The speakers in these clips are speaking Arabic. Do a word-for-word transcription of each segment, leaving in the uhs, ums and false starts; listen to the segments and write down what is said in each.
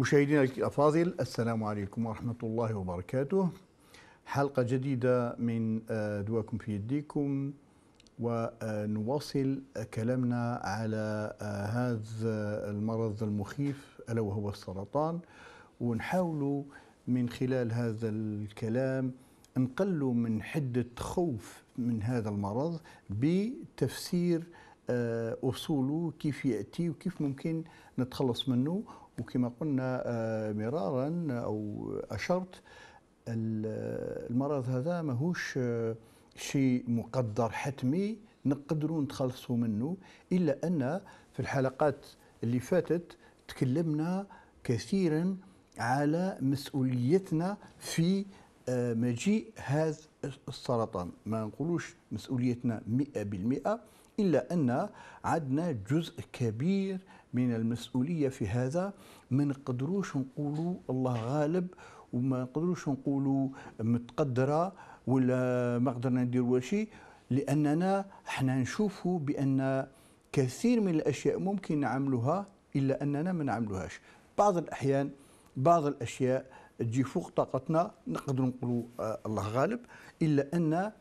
مشاهدينا الأفاضل، السلام عليكم ورحمة الله وبركاته. حلقة جديدة من دواكم في يديكم، ونواصل كلامنا على هذا المرض المخيف ألا وهو السرطان، ونحاول من خلال هذا الكلام نقل من حدة خوف من هذا المرض بتفسير أصوله، كيف يأتي وكيف ممكن نتخلص منه. وكما قلنا مرارا أو أشرت، المرض هذا ماهوش شيء مقدر حتمي نقدروا نتخلصوا منه، إلا أن في الحلقات اللي فاتت تكلمنا كثيرا على مسؤوليتنا في مجيء هذا السرطان. ما نقولوش مسؤوليتنا مئة بالمئة، إلا أن عندنا جزء كبير من المسؤولية في هذا. ما نقدروش نقولوا الله غالب، وما نقدروش نقولوا متقدرة، ولا ما قدرنا ندير ولا شيء، لأننا احنا نشوفوا بأن كثير من الأشياء ممكن نعملوها إلا أننا ما نعملوهاش. بعض الأحيان بعض الأشياء تجي فوق طاقتنا، نقدر نقولوا الله غالب، إلا أن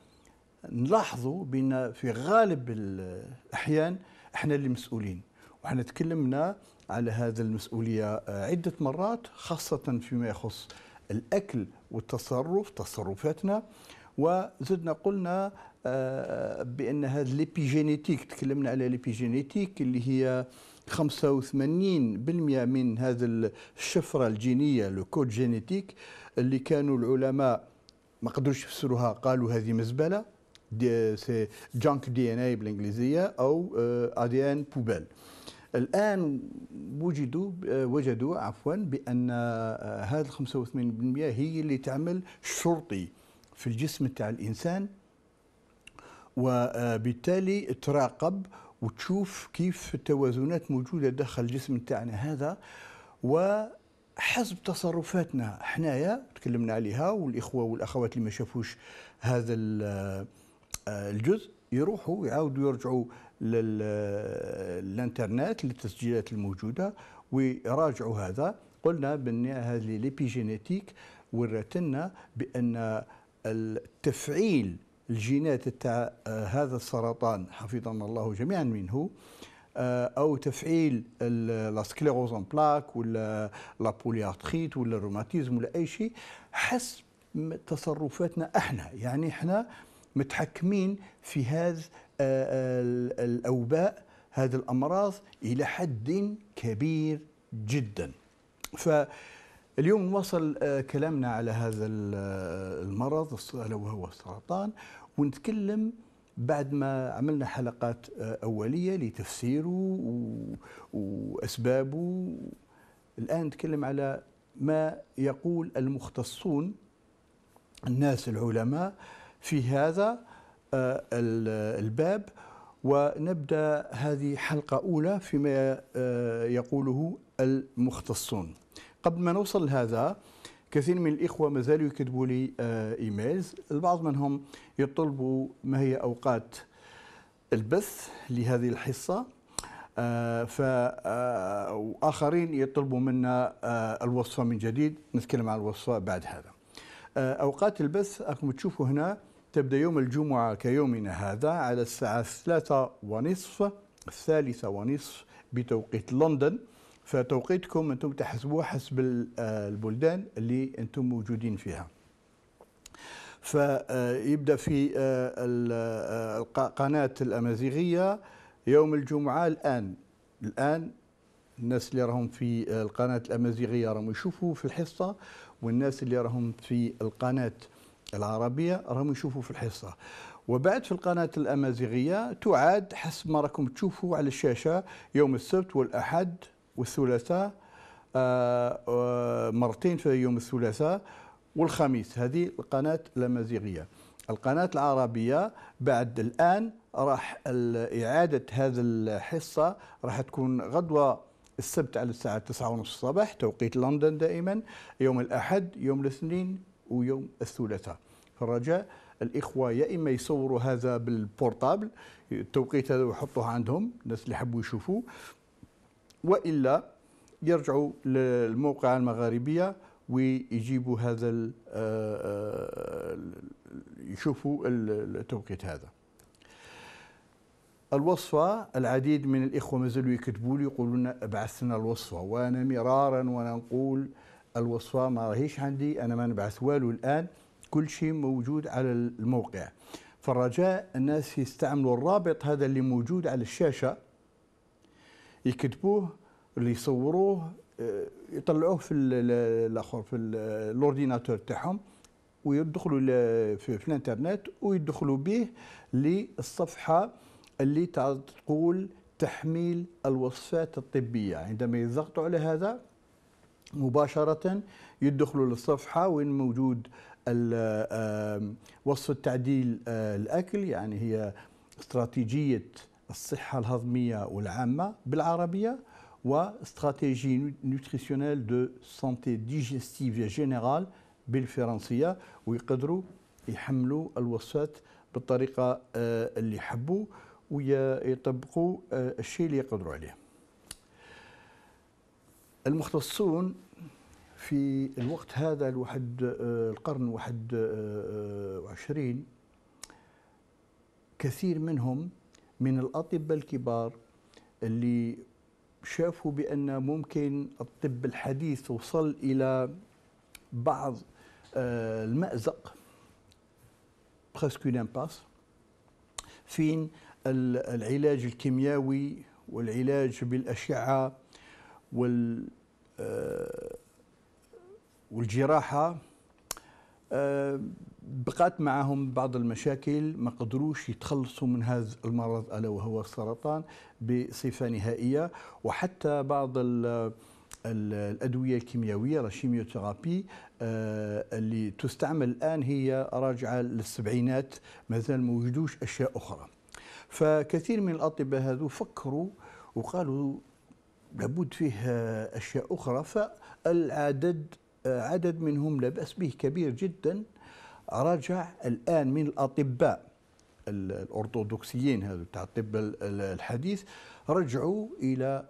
نلاحظوا بأن في غالب الأحيان احنا اللي مسؤولين. وحنا تكلمنا على هذا المسؤولية عدة مرات، خاصة فيما يخص الأكل والتصرف، تصرفاتنا. وزدنا قلنا بأن هذا الإبيجينيتيك، تكلمنا على الإبيجينيتيك اللي هي خمسة وثمانين بالمئة من هذه الشفرة الجينية، لو كود جينيتيك، اللي كانوا العلماء ما قدروش يفسروها، قالوا هذه مزبلة، سي جانك دي ان اي بالانجليزية، أو ا دي ان بوبيل. الآن وجدوا وجدوا عفوا بأن هذه خمسة وثمانين بالمئة هي اللي تعمل شرطي في الجسم تاع الإنسان، وبالتالي تراقب وتشوف كيف التوازنات موجودة داخل الجسم تاعنا هذا، وحسب تصرفاتنا حنايا تكلمنا عليها. والإخوة والأخوات اللي ما شافوش هذا الجزء يروحوا يعاودوا يرجعوا للانترنت للتسجيلات الموجودة ويراجعوا هذا. قلنا بأن هذه الإبيجينيتيك ورتنا بأن التفعيل الجينات تاع هذا السرطان حفظنا الله جميعا منه، أو تفعيل السكليروز ان بلاك ولا البوليارتريت ولا الروماتيزم ولا أي شيء، حسب تصرفاتنا احنا. يعني احنا متحكمين في هذا الأوباء، هذه الأمراض، إلى حد كبير جدا. فاليوم نواصل كلامنا على هذا المرض ألا وهو السرطان، ونتكلم بعد ما عملنا حلقات أولية لتفسيره وأسبابه. الآن نتكلم على ما يقول المختصون، الناس العلماء، في هذا الباب. ونبدأ هذه حلقة أولى فيما يقوله المختصون. قبل ما نوصل لهذا، كثير من الإخوة ما زالوا يكتبوا لي إيميلز، البعض منهم يطلبوا ما هي أوقات البث لهذه الحصة، وآخرين يطلبوا منا الوصفة من جديد. نتكلم عن الوصفة بعد هذا. أوقات البث راكم تشوفوا هنا تبدأ يوم الجمعة كيومنا هذا على الساعة الثلاثة ونصف الثالثة ونصف بتوقيت لندن. فتوقيتكم أنتم تحسبوه حسب البلدان اللي أنتم موجودين فيها. فيبدأ في القناة الأمازيغية يوم الجمعة الآن الآن الناس اللي راهم في القناة الأمازيغية راهم يشوفوا في الحصة، والناس اللي راهم في القناة العربية راهم يشوفوا في الحصة. وبعد في القناة الأمازيغية تعاد حسب ما راكم تشوفوا على الشاشة يوم السبت والأحد والثلاثاء، مرتين في يوم الثلاثاء والخميس. هذه القناة الأمازيغية. القناة العربية بعد الآن راح إعادة هذه الحصة راح تكون غدوة السبت على الساعة تسعة ونصف الصباح توقيت لندن دائما، يوم الأحد، يوم الاثنين، ويوم الثلاثاء. فالرجاء الإخوة يا إما يصوروا هذا بالبورتابل التوقيت هذا ويحطوه عندهم الناس اللي يحبوا يشوفوه، وإلا يرجعوا للموقع المغاربية ويجيبوا هذا ال يشوفوا التوقيت هذا. الوصفة العديد من الإخوة ما زالوا يكتبوا لي يقولوا لنا ابعث لنا الوصفة، وأنا مرارا وأنا نقول الوصفة ما راهيش عندي، أنا ما نبعث والو الآن، كل شيء موجود على الموقع. فالرجاء الناس يستعملوا الرابط هذا اللي موجود على الشاشة، يكتبوه اللي يصوروه يطلعوه في الآخر في الأورديناتور تاعهم ويدخلوا في الانترنت ويدخلوا به للصفحة اللي تقول تحميل الوصفات الطبية. عندما يضغطوا على هذا مباشرة يدخلوا للصفحة وين موجود وصفة تعديل الأكل، يعني هي استراتيجية الصحة الهضمية والعامة بالعربية واستراتيجية نوتريسيونيل دو سانتي ديجيستيف جينيرال بالفرنسية، ويقدروا يحملوا الوصفات بالطريقة اللي يحبوا ويطبقوا الشيء اللي يقدروا عليه. المختصون في الوقت هذا الواحد القرن واحد وعشرين كثير منهم من الأطباء الكبار اللي شافوا بأن ممكن الطب الحديث وصل إلى بعض المأزق برسكو لامباس فين العلاج الكيميائي والعلاج بالأشعة وال والجراحة بقات معهم بعض المشاكل، ما قدروش يتخلصوا من هذا المرض ألا وهو السرطان بصفة نهائية. وحتى بعض ال الأدوية الكيميائية الكيميوثيرابي اللي تستعمل الآن هي راجعة للسبعينات، مازال ما وجدوش أشياء أخرى. فكثير من الأطباء هذو فكروا وقالوا لابد فيه أشياء أخرى، فالعدد عدد منهم لا بأس به كبير جدا راجع الآن من الأطباء الأرثوذكسيين هذو تاع الطب الحديث، رجعوا إلى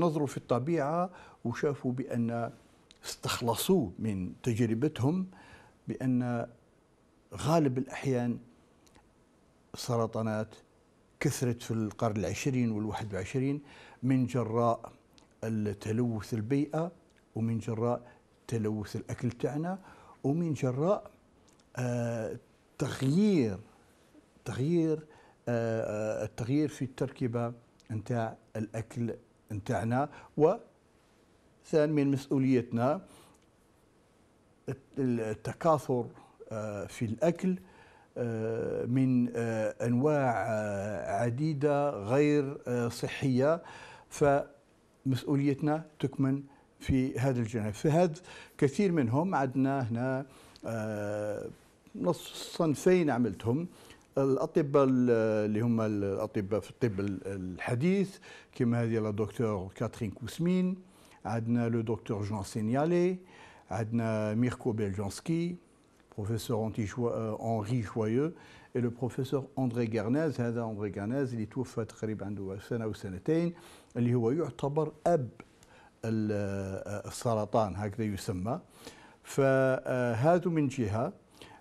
نظروا في الطبيعة وشافوا بأن استخلصوا من تجربتهم بأن غالب الأحيان السرطانات كثرت في القرن العشرين والواحد والعشرين من جراء التلوث البيئة ومن جراء تلوث الأكل تاعنا ومن جراء آه تغيير تغيير آه التغيير في التركيبة نتاع الأكل نتاعنا. وثاني من مسؤوليتنا التكاثر آه في الأكل آه من آه أنواع آه عديدة غير آه صحية، فمسؤوليتنا تكمن في هذا الجانب. في هذا كثير منهم عندنا هنا آه نص صنفين عملتهم، الأطباء اللي هم الأطباء في الطب الحديث كما هذه لا دكتور كاترين كوسمين، عندنا لو دكتور جون سينيالي، عندنا ميركو بلجانسكي، بروفيسور هنري جويو، و بروفيسور أندري غيرنيز. هذا أندري غيرنيز اللي توفى تقريبا عنده سنة وسنتين، اللي هو يعتبر أب السرطان هكذا يسمى. فهذا من جهة.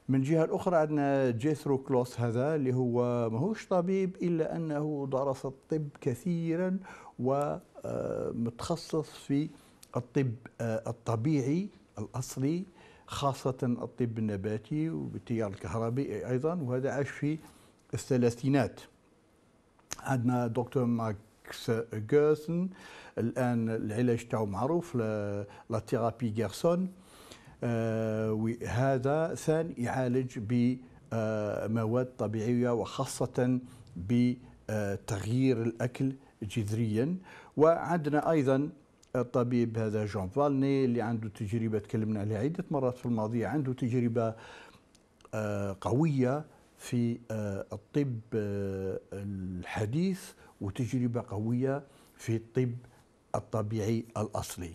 من جهة الأخرى عندنا جيثرو كلوس، هذا اللي هو ماهوش طبيب إلا أنه درس الطب كثيرا ومتخصص في الطب الطبيعي الأصلي خاصة الطب النباتي والتيار الكهربائي أيضا، وهذا عاش في الثلاثينات. عندنا دكتور ماكس جيرسون، الآن العلاج تاعو معروف لا تيرابي جيرسون، آه وهذا ثان يعالج بمواد آه طبيعية وخاصة بتغيير آه الأكل جذريا. وعندنا أيضا الطبيب هذا جون فالني اللي عنده تجربة تكلمنا عليها عدة مرات في الماضي، عنده تجربة آه قوية في آه الطب آه الحديث وتجربة قوية في الطب الطبيعي الأصلي.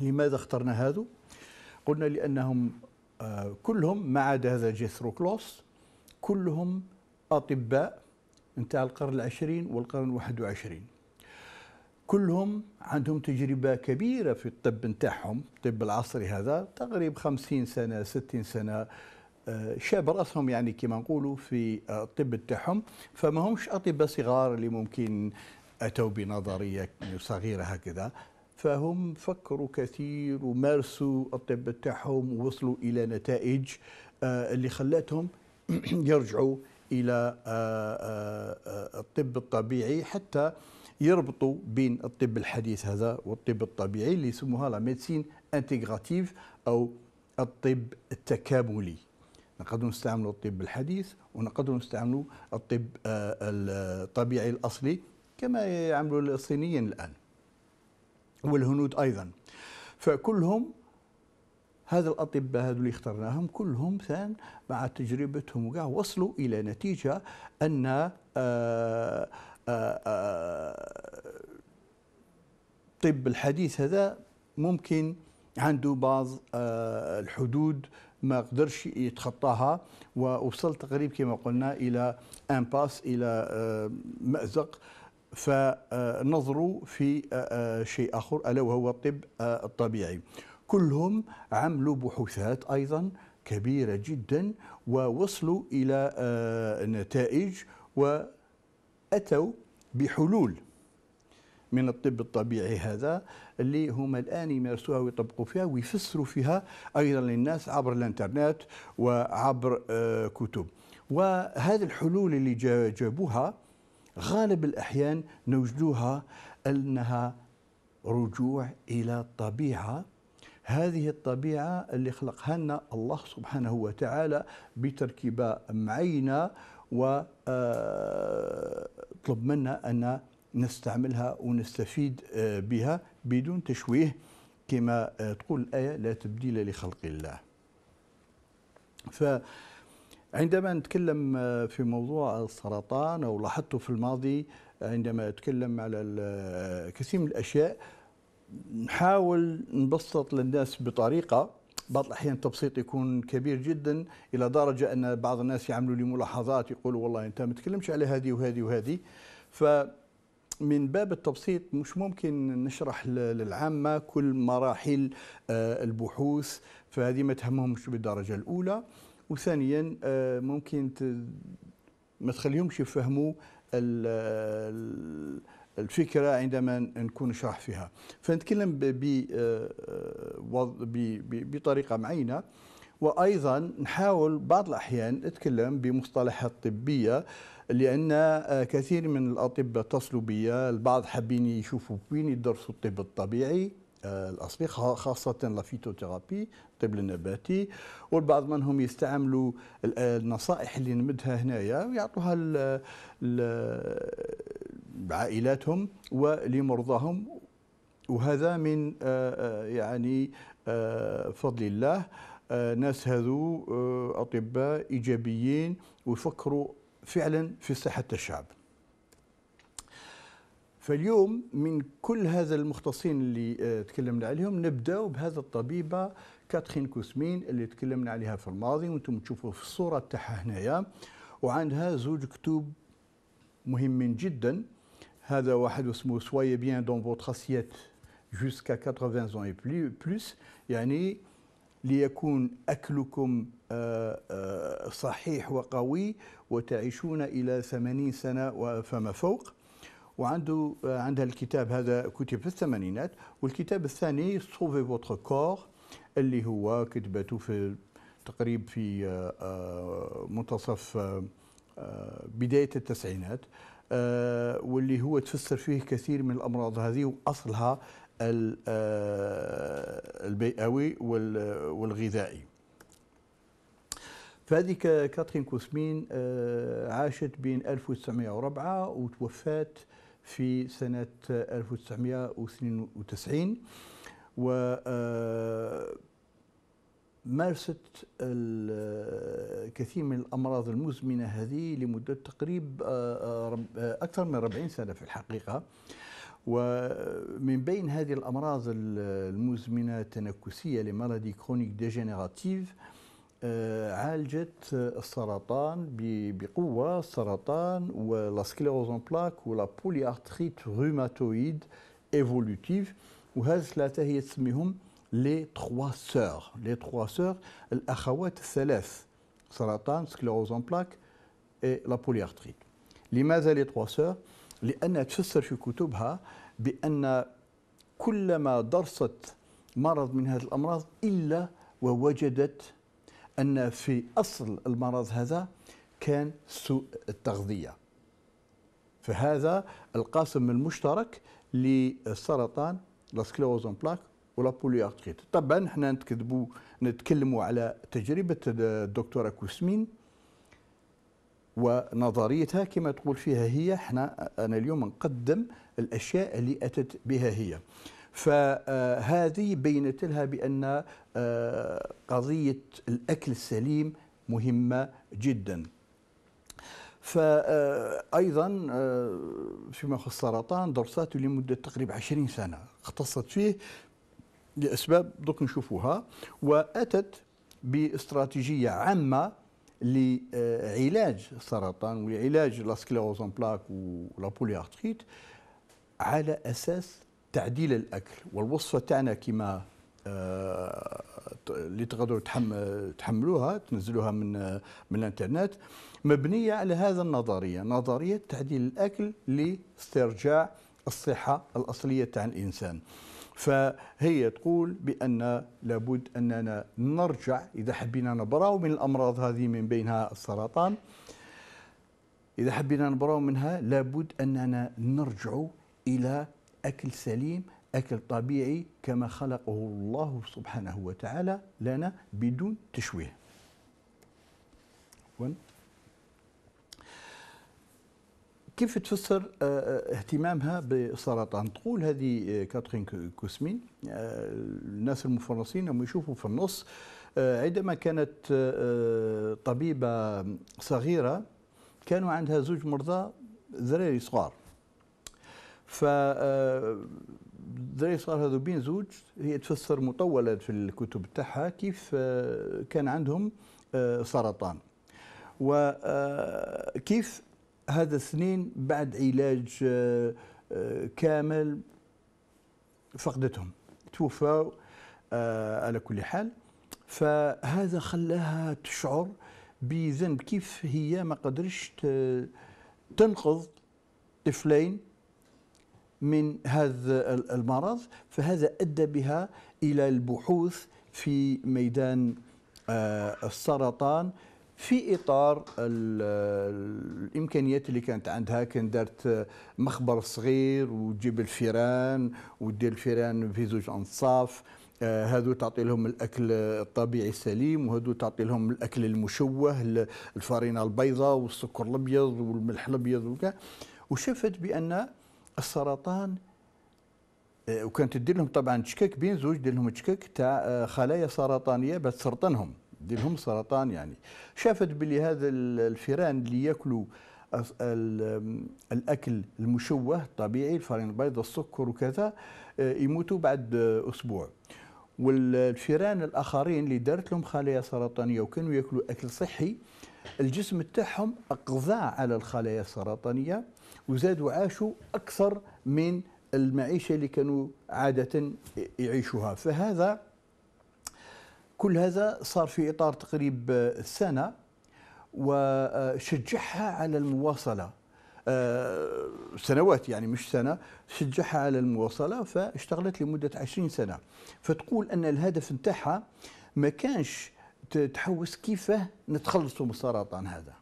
لماذا اخترنا هذو؟ قلنا لأنهم آه كلهم ما عدا هذا جيثرو كلوس كلهم أطباء نتاع القرن العشرين والقرن الواحد وعشرين. كلهم عندهم تجربة كبيرة في الطب نتاعهم، الطب العصري هذا تقريبا خمسين سنة ستين سنة شاب رأسهم يعني كما نقولوا في الطب نتاعهم، فما همش أطباء صغار اللي ممكن أتوا بنظرية صغيرة هكذا، فهم فكروا كثير ومارسوا الطب نتاعهم ووصلوا إلى نتائج اللي خلاتهم يرجعوا إلى الطب الطبيعي، حتى يربطوا بين الطب الحديث هذا والطب الطبيعي اللي يسموها لا ميديسين انتيغراتيف أو الطب التكاملي. نقدروا نستعملوا الطب الحديث ونقدروا نستعملوا الطب الطبيعي الأصلي كما يعملوا الصينيين الآن والهنود أيضا. فكلهم هذا الأطباء هذو اللي اخترناهم كلهم ثان مع تجربتهم وكاع وصلوا إلى نتيجة أن آآ آآ الطب الحديث هذا ممكن عنده بعض الحدود ما قدرش يتخطاها، ووصل تقريبا كما قلنا إلى أمباس إلى مأزق، فنظروا في شيء آخر ألا وهو الطب الطبيعي. كلهم عملوا بحوثات أيضا كبيرة جدا ووصلوا إلى نتائج وأتوا بحلول من الطب الطبيعي هذا اللي هم الآن يمارسوها ويطبقوا فيها ويفسروا فيها أيضا للناس عبر الانترنت وعبر كتب. وهذه الحلول اللي جابوها غالب الأحيان نوجدوها أنها رجوع إلى الطبيعة، هذه الطبيعة اللي خلقها لنا الله سبحانه وتعالى بتركيبة معينة وطلب منا أن نستعملها ونستفيد بها بدون تشويه كما تقول الآية لا تبديل لخلق الله. فعندما نتكلم في موضوع السرطان أو لاحظته في الماضي عندما أتكلم على كثير من الأشياء نحاول نبسط للناس بطريقة بعض الأحيان التبسيط يكون كبير جدا إلى درجة أن بعض الناس يعملوا لي ملاحظات يقولوا والله أنت ما تكلمش على هذه وهذه وهذه. فمن باب التبسيط مش ممكن نشرح للعامة كل مراحل البحوث، فهذه ما تهمهمش بالدرجة الأولى، وثانيا ممكن ما تخليهمش يفهموا الفكرة عندما نكون نشرح فيها، فنتكلم بطريقة معينة. وأيضا نحاول بعض الأحيان نتكلم بمصطلحات طبية لأن كثير من الأطباء اتصلوا بيا، البعض حابين يشوفوا وين يدرسوا الطب الطبيعي الأصلي خاصة لافيتوثيرابي الطب النباتي، والبعض منهم يستعملوا النصائح اللي نمدها هنايا ويعطوها ال عائلاتهم ولمرضاهم، وهذا من يعني فضل الله. ناس هذو أطباء إيجابيين ويفكروا فعلا في صحة الشعب. فاليوم من كل هذا المختصين اللي تكلمنا عليهم نبدأ بهذا الطبيبة كاترين كوسمين اللي تكلمنا عليها في الماضي وانتم تشوفوا في الصورة تاعها هنايا، وعندها زوج كتب مهمين جدا. هذا واحد اسمه سوايي بيان دون فوتر اسييت جوسكا ثمانين ans et plus، يعني ليكون أكلكم صحيح وقوي وتعيشون إلى ثمانين سنة وفما فوق. وعنده عندها الكتاب هذا كتب في الثمانينات، والكتاب الثاني سوفي فوتر كور اللي هو كتبته في تقريبا في منتصف بداية التسعينات، واللي هو تفسر فيه كثير من الأمراض هذه وأصلها البيئوي والغذائي. فهذه كاترين كوسمين عاشت بين ألف وتسعمئة وأربعة وتوفات في سنة ألف وتسعمئة واثنين وتسعين، و مارست الكثير من الأمراض المزمنة هذه لمدة تقريبا أكثر من أربعين سنة في الحقيقة. ومن بين هذه الأمراض المزمنة التنكسية لمالادي كرونيك ديجينيراتيف عالجت السرطان بقوة، السرطان والاسكليروز ان بلاك والبوليارتريت روماتويد évolutive. وهذه الثلاثة هي تسميهم لي تخوا سور، لي تخوا سور الأخوات الثلاث، سرطان، سكليروز أون بلاك، والبوليارتريت. لماذا لي تخوا سور؟ لأنها تفسر في كتبها بأن كلما درست مرض من هذه الأمراض إلا ووجدت أن في أصل المرض هذا كان سوء التغذية. فهذا القاسم المشترك للسرطان، لاسكليروز أون بلاك والبوليارتريت. طبعا حنا نتكذبوا نتكلموا على تجربة الدكتورة كوسمين ونظريتها كما تقول فيها هي. حنا أنا اليوم نقدم الأشياء اللي أتت بها هي. فهذه بينت لها بأن قضية الأكل السليم مهمة جدا. فأيضا فيما يخص السرطان دراسات لمدة تقريبا عشرين سنة اختصت فيه لأسباب دوك نشوفوها، وأتت باستراتيجية عامة لعلاج السرطان ولعلاج لاسكليروز أون بلاك والبوليارتريت على أساس تعديل الأكل. والوصفة تاعنا كما آه اللي تقدروا تحملوها تنزلوها من من الانترنت مبنية على هذا النظرية، نظرية تعديل الأكل لاسترجاع الصحة الأصلية تاع الإنسان. فهي تقول بأن لابد أننا نرجع إذا حبينا نبراو من الأمراض هذه من بينها السرطان، إذا حبينا نبراو منها لابد أننا نرجع إلى أكل سليم، أكل طبيعي كما خلقه الله سبحانه وتعالى لنا بدون تشويه. كيف تفسر اهتمامها بالسرطان؟ تقول هذه كاترين كوسمين الناس المفرطين هم يشوفوا في النص عندما كانت طبيبة صغيرة كانوا عندها زوج مرضى ذراري صغار. فالذراري صغار هذو بين زوج هي تفسر مطولة في الكتب تاعها كيف كان عندهم سرطان وكيف هذا السنين بعد علاج كامل فقدتهم، توفوا على كل حال. فهذا خلاها تشعر بذنب كيف هي ما قدرش تنقذ طفلين من هذا المرض. فهذا أدى بها إلى البحوث في ميدان السرطان في إطار الإمكانيات اللي كانت عندها. كان دارت مخبر صغير وتجيب الفيران ودير الفيران في زوج أنصاف، هذو تعطي لهم الأكل الطبيعي السليم وهذو تعطي لهم الأكل المشوه، الفارينة البيضاء والسكر الأبيض والملح الأبيض. وشفت بأن السرطان، وكانت تدير لهم طبعا تشكك بين زوج، دير لهم تشكك تاع خلايا سرطانية باش تسرطنهم، دير لهم سرطان يعني. شافت بلي هذا الفيران اللي ياكلوا الاكل المشوه الطبيعي الفرن البيض السكر وكذا يموتوا بعد اسبوع، والفيران الاخرين اللي دارت لهم خلايا سرطانيه وكانوا ياكلوا اكل صحي الجسم تاعهم اقضى على الخلايا السرطانيه وزادوا عاشوا اكثر من المعيشه اللي كانوا عاده يعيشوها. فهذا كل هذا صار في إطار تقريب سنة وشجعها على المواصلة سنوات، يعني مش سنة، شجعها على المواصلة فاشتغلت لمدة عشرين سنة. فتقول أن الهدف نتاعها ما كانش تحوس كيفاه نتخلصوا من السرطان هذا،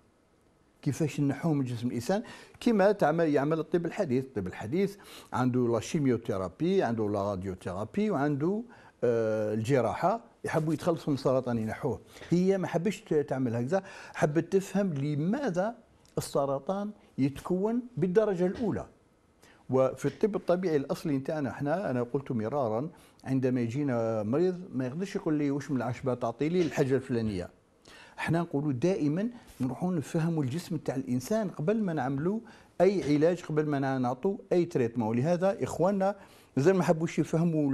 كيفاش نحوه من جسم الانسان كما تعمل يعمل الطب الحديث. الطب الحديث عنده لا شيميوثيرابي، عنده لا راديوثيرابي، وعنده الجراحة، يحبوا يتخلصوا من السرطان ينحوه. هي ما حبتش تعمل هكذا، حبت تفهم لماذا السرطان يتكون بالدرجة الأولى. وفي الطب الطبيعي الأصلي نتاعنا احنا، أنا قلت مرارا عندما يجينا مريض ما يقدرش يقول لي واش من العشبة تعطي لي الحاجة الفلانية. احنا نقولوا دائما نروحوا نفهموا الجسم تاع الإنسان قبل ما نعملوا أي علاج، قبل ما نعطوا أي تريتمون. ولهذا إخواننا مازال ما حبوش يفهموا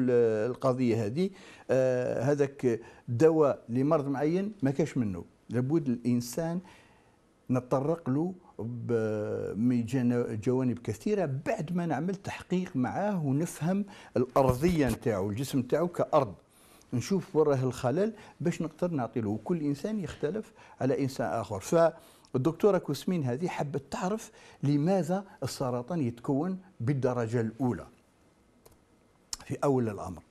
القضيه هذه. آه هذاك الدواء لمرض معين ما كاش منه، لابد الانسان نتطرق له جوانب كثيره بعد ما نعمل تحقيق معاه ونفهم الارضيه نتاعو الجسم نتاعو كارض، نشوف وراه الخلل باش نقدر نعطي له. وكل انسان يختلف على انسان اخر. فالدكتوره كوسمين هذه حبت تعرف لماذا السرطان يتكون بالدرجه الاولى في اول الامر.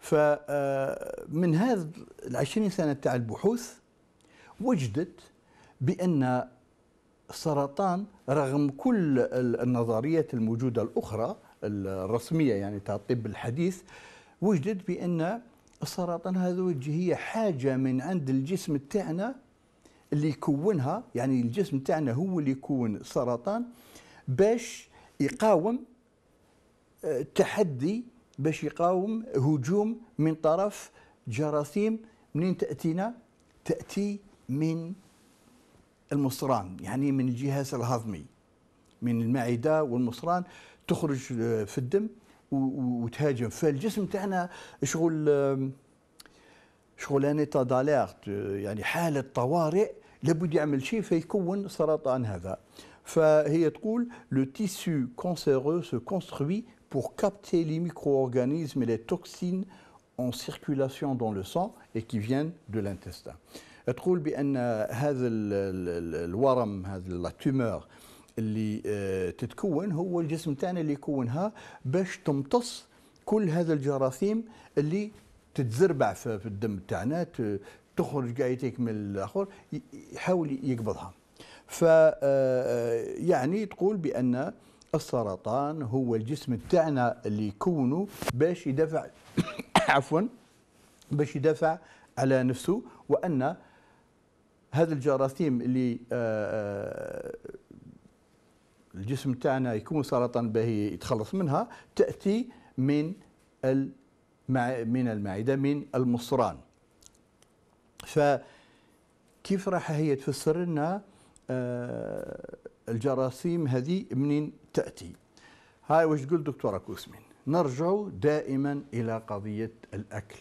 فمن هذا العشرين سنه تاع البحوث وجدت بان السرطان رغم كل النظريات الموجوده الاخرى الرسميه يعني تاع الطب الحديث، وجدت بان السرطان هذا هي حاجه من عند الجسم تاعنا اللي يكونها، يعني الجسم تاعنا هو اللي يكون السرطان باش يقاوم تحدي، باش يقاوم هجوم من طرف جراثيم. منين تاتينا؟ تاتي من المصران، يعني من الجهاز الهضمي، من المعده والمصران، تخرج في الدم وتهاجم. فالجسم تاعنا شغل شغلانه داليرت، يعني حاله طوارئ، لابد يعمل شيء فيكون السرطان هذا. فهي تقول لو تيسو كانسيرو سو كونستروي pour capter les micro-organismes et les toxines en circulation dans le sang et qui viennent de l'intestin. تقول بأن هذا الورم، هذا التيمور اللي تتكون، هو الجسم تاعنا اللي يكونها باش تمتص كل هذا الجراثيم اللي تتزربع في الدم تاعنا، تخرج قاعدتك من الآخر، يحاول يقبضها. ف يعني تقول بأن السرطان هو الجسم تاعنا اللي يكونه باش يدافع عفوا باش يدافع على نفسه، وان هذا الجراثيم اللي الجسم تاعنا يكون سرطان باهي يتخلص منها تاتي من من المعده، من المصران. فكيف راح هي تفسر لنا الجراثيم هذه منين تأتي؟ هاي واش تقول دكتورة كوسمين. نرجع دائما إلى قضية الأكل،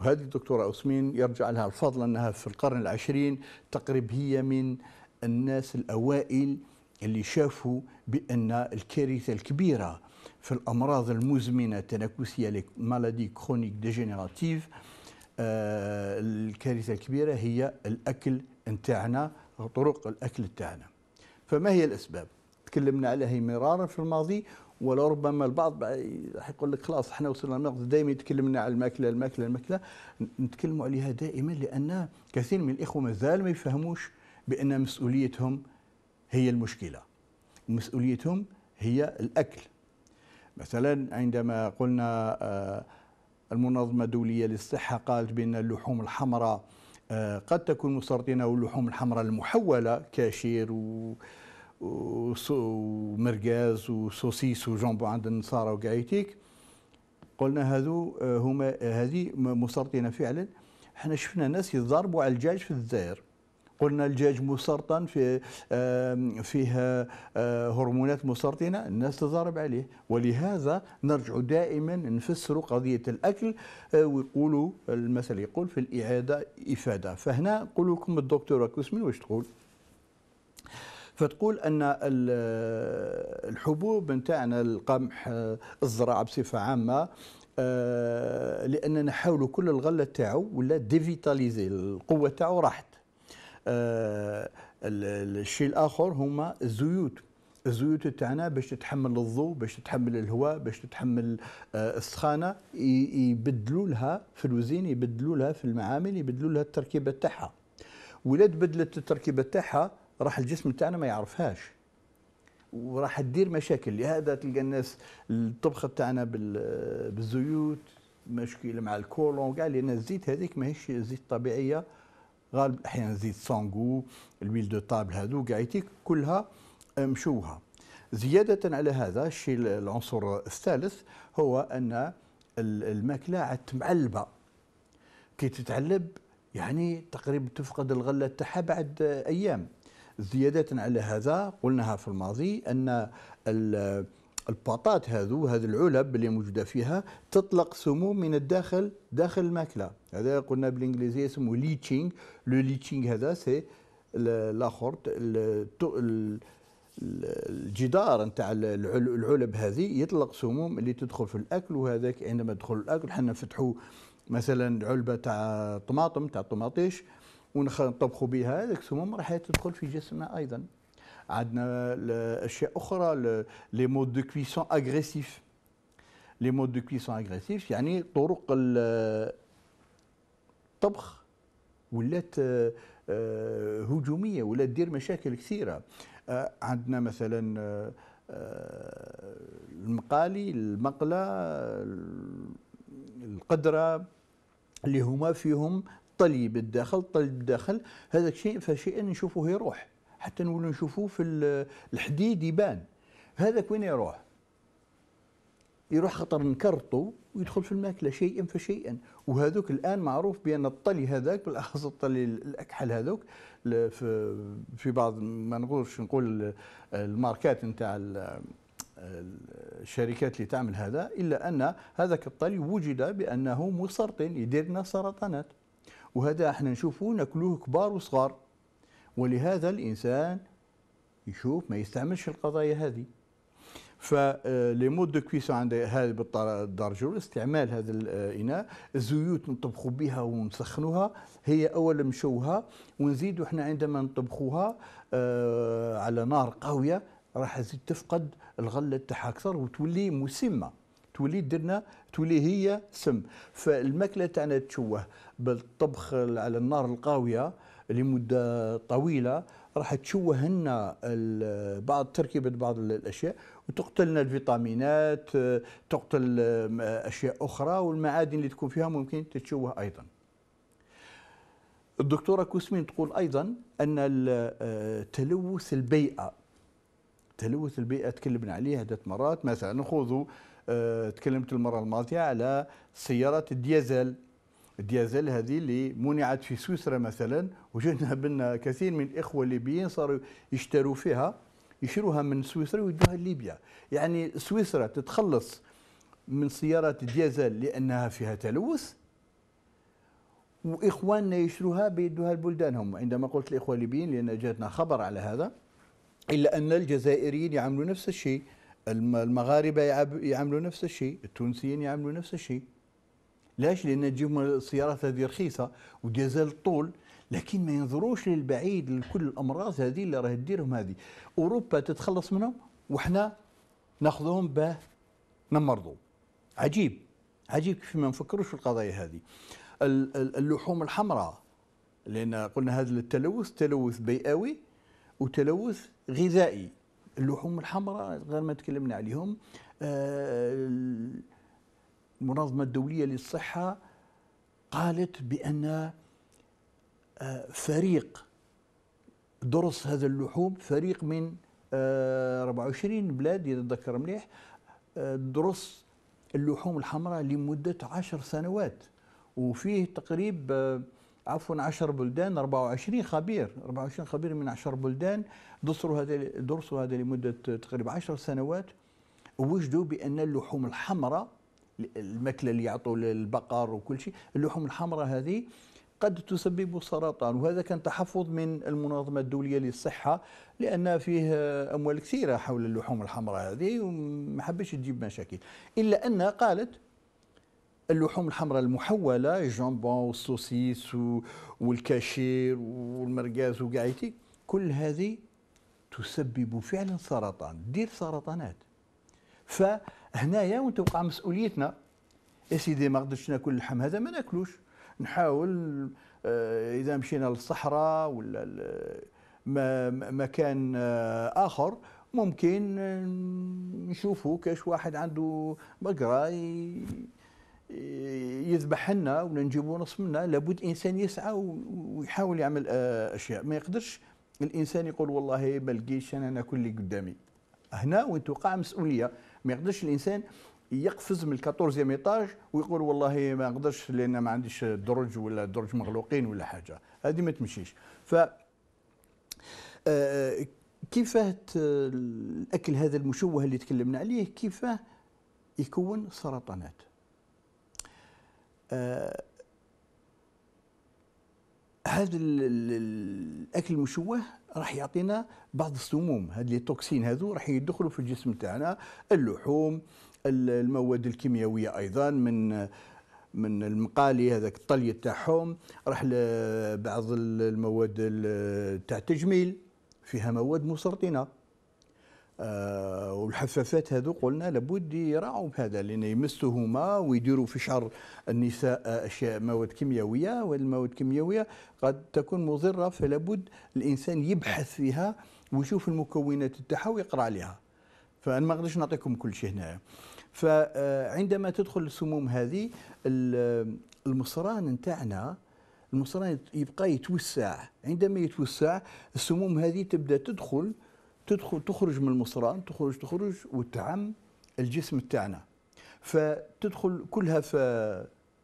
وهذه الدكتورة كوسمين يرجع لها الفضل أنها في القرن العشرين تقريبا هي من الناس الأوائل اللي شافوا بأن الكارثة الكبيرة في الأمراض المزمنة التنكسية مالادي كرونيك ديجينيراتيف، آه الكارثة الكبيرة هي الأكل نتاعنا، طرق الأكل تاعنا. فما هي الأسباب؟ تكلمنا عليها مرارا في الماضي، ولربما البعض راح يقول لك خلاص احنا وصلنا للمقصد، دائما تكلمنا على الماكلة الماكلة الماكلة، نتكلموا عليها دائما لأن كثير من الإخوة مازال ما يفهموش بأن مسؤوليتهم هي المشكلة، مسؤوليتهم هي الأكل. مثلا عندما قلنا المنظمة الدولية للصحة قالت بأن اللحوم الحمراء قد تكون مسرطنة، واللحوم الحمراء المحولة كاشير ومرقاز وسوسيس وجامبو عند النصارى وكايتيك، قلنا هذو هما هذه مسرطنة فعلا. احنا شفنا ناس يتضاربوا على الدجاج في الجزائر، قلنا الدجاج مسرطن في فيه هرمونات مسرطنة، الناس تضارب عليه. ولهذا نرجع دائما نفسر قضية الأكل، ويقولوا المثل يقول في الإعادة إفادة. فهنا نقول لكم الدكتورة كوسمين واش تقول. فتقول أن الحبوب نتاعنا، القمح، الزراعة بصفة عامة، لأننا حاولوا كل الغلة تاعو ولا ديفيتاليزي، القوة تاعو راحت. آه الشيء الآخر هما الزيوت، الزيوت تاعنا باش تتحمل الضوء، باش تتحمل الهواء، باش تتحمل آه السخانة، يبدلوا لها في الوزين، يبدلوا لها في المعامل، يبدلوا لها التركيبة تاعها. ولا تبدلت التركيبة تاعها راح الجسم تاعنا ما يعرفهاش وراح تدير مشاكل. لهذا تلقى الناس الطبخة تاعنا بالزيوت مشكلة مع الكولون كاع، لأن الزيت هذيك ماهيش زيت طبيعية، غالب احيانا زيت سانغو، الويل دو طابل، هذو قاعدتك كلها مشوها. زياده على هذا الشيء، العنصر الثالث هو ان الماكله عاد معلبه، كي تتعلب يعني تقريبا تفقد الغله تاعها بعد ايام. زياده على هذا قلناها في الماضي ان الباطات هذو، هذه العلب اللي موجوده فيها، تطلق سموم من الداخل داخل الماكله، هذا قلنا بالانجليزيه اسمه ليتشينغ. لو ليتشينغ هذا سي الاخر الجدار نتاع العلب هذه يطلق سموم اللي تدخل في الاكل، وهذاك عندما يدخل الاكل حنا نفتحوا مثلا علبه تاع طماطم تاع طماطيش ونطبخوا بها، هذاك السموم راح تدخل في جسمنا ايضا. عندنا اشياء اخرى لي مود دو كويسون اغريسيف، لي مود دو كويسون اغريسيف يعني طرق الطبخ ولات هجوميه ولات دير مشاكل كثيره. عندنا مثلا المقالي، المقله، القدره اللي هما فيهم طلي بالداخل، طلي بالداخل هذاك شيء فشيء نشوفوه يروح، حتى نولوا نشوفوه في الحديد يبان، هذاك وين يروح؟ يروح خطر نكرطه ويدخل في الماكله شيئا فشيئا. وهذوك الان معروف بان الطلي هذاك بالاخص الطلي الاكحل هذوك في بعض ما نقولش نقول الماركات نتاع الشركات اللي تعمل هذا، الا ان هذاك الطلي وجد بانه مسرطن يدير لنا سرطانات، وهذا احنا نشوفوه ناكلوه كبار وصغار. ولهذا الانسان يشوف ما يستعملش القضايا هذه. فلي مود دو كويسون عند هذا بالدرجور استعمال هذا الاناء، الزيوت نطبخوا بها ونسخنوها، هي اولا نشوها ونزيدوا احنا عندما نطبخوها آه على نار قويه راح تزيد تفقد الغله تاعها اكثر وتولي مسمه، تولي درنا تولي هي سم. فالماكله تاعنا تشوه بالطبخ على النار القاويه لمده طويله راح تشوه لنا بعض تركيبه بعض الاشياء وتقتلنا الفيتامينات، تقتل اشياء اخرى والمعادن اللي تكون فيها ممكن تتشوه ايضا. الدكتوره كوسمين تقول ايضا ان تلوث البيئه، تلوث البيئه تكلمنا عليه عده مرات، مثلا نخوضوا تكلمت المره الماضيه على سيارات الديزل، الديازل هذه اللي منعت في سويسرا مثلا، وجدنا بان كثير من الاخوه الليبيين صاروا يشتروا فيها، يشروها من سويسرا ويدوها لليبيا. يعني سويسرا تتخلص من سيارات الديازل لانها فيها تلوث، واخواننا يشروها بيدوها لبلدانهم. عندما قلت الاخوه الليبيين لان جاتنا خبر على هذا، الا ان الجزائريين يعملوا نفس الشيء، المغاربه يعملوا نفس الشيء، التونسيين يعملوا نفس الشيء. ليش؟ لأن تجيهم السيارات هذه رخيصة وديزل الطول، لكن ما ينظروش للبعيد لكل الأمراض هذه اللي راه تديرهم هذه. أوروبا تتخلص منهم وإحنا ناخذهم باه نمرضوا. عجيب، عجيب كيف ما نفكروش في القضايا هذه. اللحوم الحمراء، لأن قلنا هذا التلوث تلوث بيئوي وتلوث غذائي. اللحوم الحمراء غير ما تكلمنا عليهم، آه المنظمة الدولية للصحة قالت بأن فريق درس هذا اللحوم، فريق من أربعة وعشرين بلاد يتذكر مليح، درس اللحوم الحمراء لمدة عشر سنوات، وفيه تقريب عفوا عشر بلدان، أربعة وعشرين خبير، أربعة وعشرين خبير من عشر بلدان درسوا هذا درسوا هذا لمدة تقريبا عشر سنوات، ووجدوا بأن اللحوم الحمراء الماكله اللي يعطوا للبقر وكل شيء، اللحوم الحمراء هذه قد تسبب سرطان. وهذا كان تحفظ من المنظمه الدوليه للصحه لان فيه اموال كثيره حول اللحوم الحمراء هذه وما حبتش تجيب مشاكل، الا انها قالت اللحوم الحمراء المحوله الجامبون والسوسيس والكاشير والمرقاز وقاعيتي كل هذه تسبب فعلا سرطان، دير سرطانات. ف هنايا وين توقع مسؤوليتنا يا سيدي، ما قدرتش ناكل اللحم هذا ما ناكلوش، نحاول اذا مشينا للصحراء ولا مكان اخر ممكن نشوفوا كاش واحد عنده بقره يذبح لنا ولا نجيبوا نص منها. لابد انسان يسعى ويحاول يعمل اشياء، ما يقدرش الانسان يقول والله ما لقيتش انا ناكل اللي قدامي. هنا وين توقع مسؤوليه، ما يقدرش الانسان يقفز من الكاطورزيام ايطاج ويقول والله ما نقدرش لان ما عنديش درج ولا درج مغلوقين ولا حاجه، هذه ما تمشيش. ف كيفاه الاكل هذا المشوه اللي تكلمنا عليه كيفاه يكون سرطانات. هذا الاكل المشوه راح يعطينا بعض السموم، هذه لي توكسين هذو راح يدخلوا في الجسم تاعنا، اللحوم، المواد الكيميائيه ايضا من من المقالي هذاك الطلي تاعهم، راح لبعض المواد تاع التجميل فيها مواد مسرطنه. آه والحفافات هذو قلنا لابد يراعوا بهذا لان يمسوهما ويديروا في شعر النساء اشياء مواد كيميائيه، والمواد الكيميائيه قد تكون مضره فلابد الانسان يبحث فيها ويشوف المكونات تاعها ويقرا عليها. فانا ما نقدرش نعطيكم كل شيء هنايا. فعندما تدخل السموم هذه المصران تاعنا المصران يبقى يتوسع، عندما يتوسع السموم هذه تبدا تدخل تدخل تخرج من المصران، تخرج تخرج وتعم الجسم تاعنا، فتدخل كلها في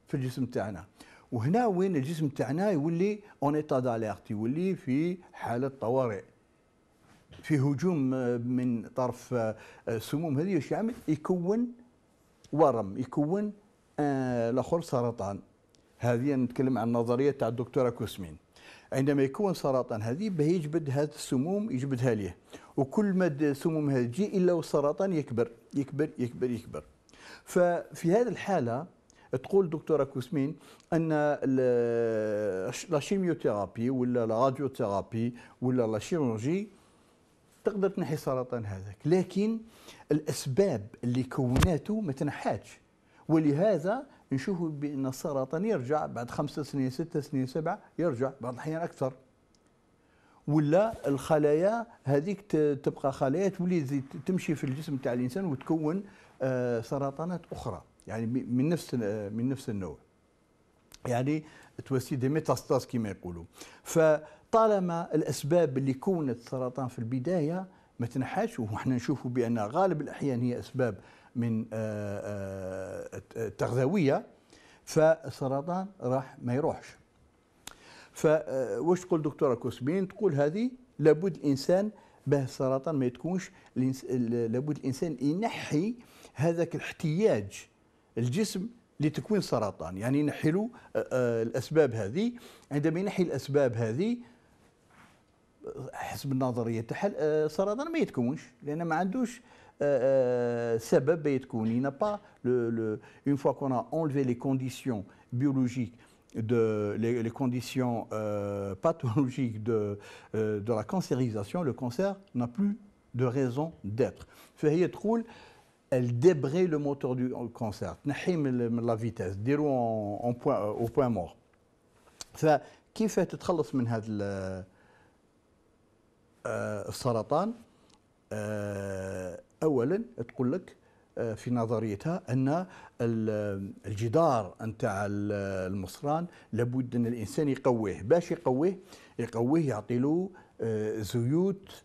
في الجسم تاعنا. وهنا وين الجسم تاعنا يولي اون ايتا داليرت، يولي في حاله طوارئ، في هجوم من طرف السموم هذه. واش يعمل؟ يكون ورم، يكون آه لاخر سرطان. هذه نتكلم عن النظريه تاع الدكتوره كوسمين. عندما يكون سرطان هذه باه يجبد هذه السموم، يجبدها ليه، وكل ما السموم هذه تجي الا والسرطان يكبر يكبر يكبر يكبر. ففي هذه الحاله تقول الدكتوره كوسمين ان لاشيميوثيرابي ولا الراديوثيرابي ولا لاشيرورجي تقدر تنحي السرطان هذاك، لكن الاسباب اللي كوناته ما تنحاتش، ولهذا نشوفوا بان السرطان يرجع بعد خمسة سنين ستة سنين سبعة، يرجع بعض الاحيان اكثر، ولا الخلايا هذيك تبقى خلايا تولي تمشي في الجسم تاع الانسان وتكون سرطانات اخرى، يعني من نفس من نفس النوع، يعني توسي دي ميتاستاز كما يقولوا. فطالما الاسباب اللي كونت السرطان في البدايه ما تنحاش، وحنا نشوفوا بان غالب الاحيان هي اسباب من التغذويه، فالسرطان راح ما يروحش. فواش تقول دكتوره كوسمين؟ تقول هذه لابد الانسان باه السرطان ما يتكونش، لابد الانسان ينحي هذاك الاحتياج الجسم لتكوين سرطان، يعني ينحي له الاسباب هذه. عندما ينحي الاسباب هذه حسب النظريه تاع السرطان ما يتكونش، لان ما عندوش سبب يتكون. Il n'a pas le, le une fois qu'on a enlevé les conditions biologiques de les, les conditions euh, pathologiques de euh, de la cancérisation, le cancer n'a plus de raison d'être. فهي تقول elle débraye le moteur du cancer. تنحي من la vitesse. ديرو en point au point mort. فكيف تتخلص من هذا السرطان؟ اولا تقول لك في نظريتها ان الجدار نتاع المصران لابد ان الانسان يقويه، باش يقويه يقويه يعطي له زيوت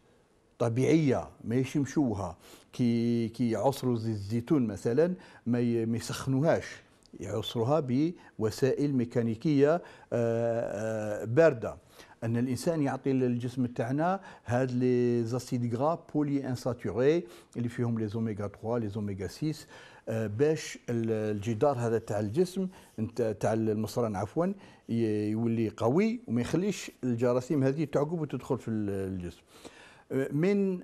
طبيعيه ماهيش يمشوها، كي كي يعصروا زيت الزيتون مثلا ما يسخنوهاش، يعصروها بوسائل ميكانيكيه بارده. ان الانسان يعطي للجسم تاعنا هاد لي زاسيد غرا بولي انساتوري اللي فيهم لي زوميغا ثلاثة لي زوميغا ستة باش الجدار هذا تاع الجسم تاع المصران عفوا يولي قوي وما يخليش الجراثيم هذه تعقب وتدخل في الجسم. من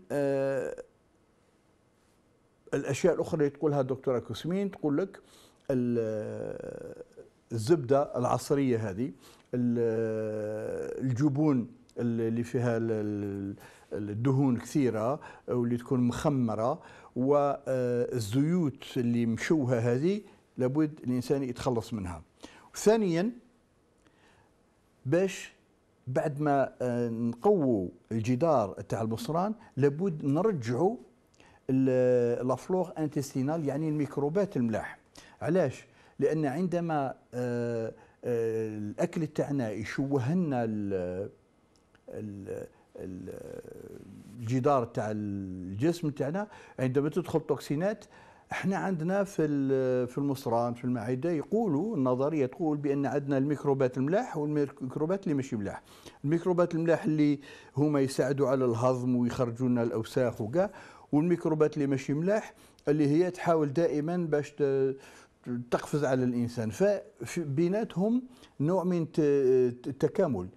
الاشياء الاخرى اللي تقولها الدكتوره كوسمين تقول لك الزبده العصريه هذه، الجبون اللي فيها الدهون كثيرة واللي تكون مخمرة، والزيوت اللي مشوها هذه لابد الإنسان يتخلص منها. ثانيا باش بعد ما نقووا الجدار تاع المصران لابد نرجعوا لافلور انتستينال، يعني الميكروبات الملاح. علاش؟ لأن عندما الاكل تاعنا يشوه لنا الجدار تاع الجسم تاعنا، عندما تدخل توكسينات احنا عندنا في في المصران في المعده، يقولوا النظريه تقول بان عندنا الميكروبات الملاح والميكروبات اللي ماشي ملاح. الميكروبات الملاح اللي هما يساعدوا على الهضم ويخرجوا لنا الاوساخ وكاع، والميكروبات اللي ماشي ملاح اللي هي تحاول دائما باش تقفز على الانسان. فبيناتهم نوع من التكامل،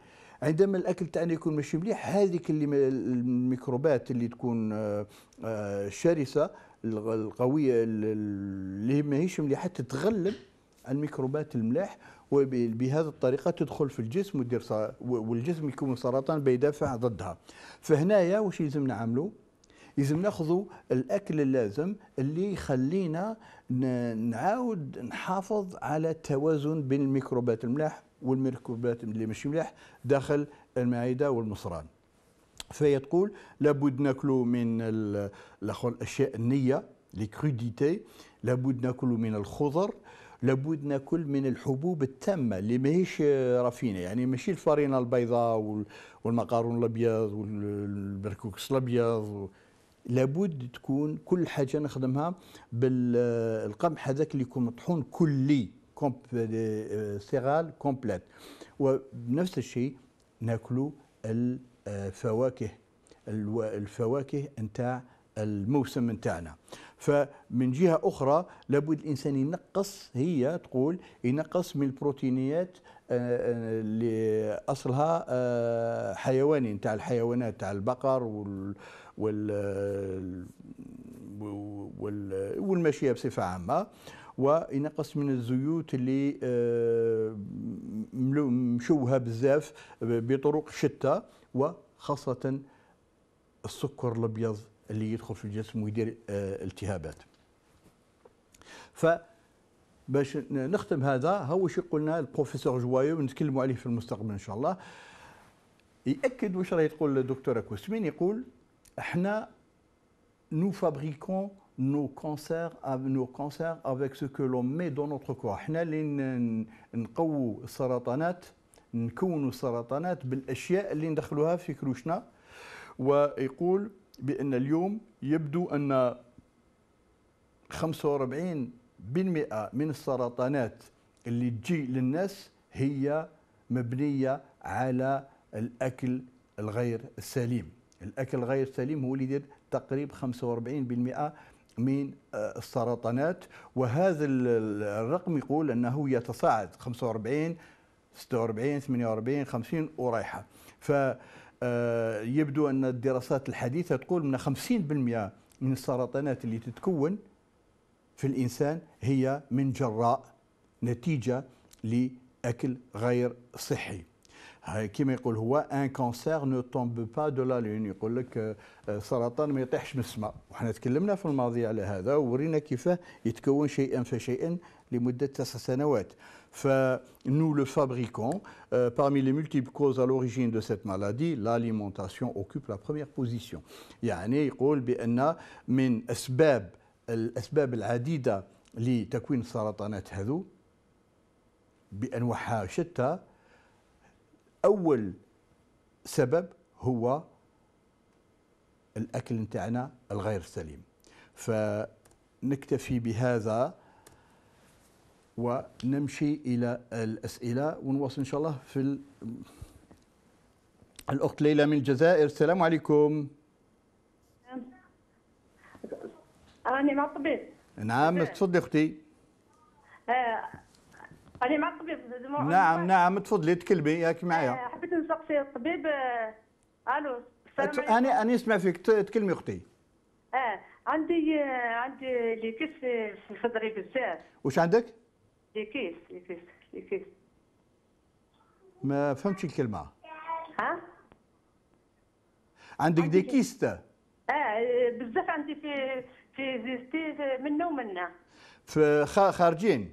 عندما الأكل تاعنا يكون ماشي مليح، هذيك اللي الميكروبات اللي تكون شرسة القوية اللي ماهيش مليحة تتغلب على الميكروبات الملاح، وبهذه الطريقة تدخل في الجسم ودير والجسم يكون سرطان بيدافع ضدها. فهنايا واش لازم نعملوا؟ لازم ناخذوا الأكل اللازم اللي يخلينا نعاود نحافظ على التوازن بين الميكروبات الملاح والميكروبات اللي مش ملاح داخل المعدة والمصران. فهي تقول لابد ناكلوا من الأشياء النية الكروديتي، لابد ناكلوا من الخضر، لابد ناكل من الحبوب التامة اللي ماهيش رافينة، يعني ماشي الفرينة البيضاء والمقارون الأبيض والبركوكس الأبيض. لابد تكون كل حاجة نخدمها بالقمح هذاك اللي يكون مطحون كلي سيغال كومبليت. وبنفس الشيء ناكلوا الفواكه، الفواكه نتاع الموسم نتاعنا. فمن جهة أخرى لابد الإنسان ينقص، هي تقول ينقص من البروتينيات اللي أصلها حيواني نتاع الحيوانات تاع البقر وال وال والماشية بصفة عامة، وينقص من الزيوت اللي مشوها بزاف بطرق شتى، وخاصة السكر الأبيض اللي يدخل في الجسم ويدير التهابات. فباش نختم هذا، هو شي قلنا البروفيسور جوايو نتكلموا عليه في المستقبل إن شاء الله، يأكد واش راهي تقول الدكتورة كوسمين. يقول احنا نو فابريكون nos cancers, nos cancers avec ce que l'on met dans notre corps. احنا اللي نقووا السرطانات، نكونوا السرطانات بالاشياء اللي ندخلوها في كروشنا. ويقول بان اليوم يبدو ان خمسة وأربعين بالمئة من السرطانات اللي تجي للناس هي مبنيه على الاكل الغير السليم. الاكل غير السليم هو اللي يدير تقريبا خمسة وأربعين بالمئة من السرطانات، وهذا الرقم يقول انه يتصاعد خمسة وأربعين ستة وأربعين ثمانية وأربعين خمسين ورايحه. فيبدو ان الدراسات الحديثه تقول ان خمسين بالمئة من السرطانات اللي تتكون في الانسان هي من جراء نتيجه لاكل غير صحي. كما يقول هو ان كانسير نو تومب با دو لا لون، يقول لك سرطان ما يطيحش من السماء. وحنا تكلمنا في الماضي على هذا وورينا كيفاه يتكون شيئا فشيئا لمده تسع سنوات. فنو لو فابريكون parmi les multiples causes à l'origine de cette maladie l'alimentation occupe la première position. يعني يقول بان من اسباب الاسباب العديده لتكوين السرطانات هذو بانواعها شتى، أول سبب هو الأكل نتاعنا الغير سليم. فنكتفي بهذا ونمشي إلى الأسئلة ونواصل إن شاء الله. في الأخت ليلى من الجزائر، السلام عليكم. أنا مع الطبيب. نعم تفضلي أختي. أنا مع الطبيب. نعم نعم تفضلي تكلمي ياك معايا. حبيت نسقسي الطبيب. ألو السلام عليكم. أنا أنا نسمع فيك تكلمي أختي. أه عندي عندي ليكيس في صدري بزاف. واش عندك؟ ليكيس ليكيس ليكيس. ما فهمتش الكلمة. ها؟ عندك دي كيست؟ أه بزاف عندي في في زيستي منه ومنه. في خارجين؟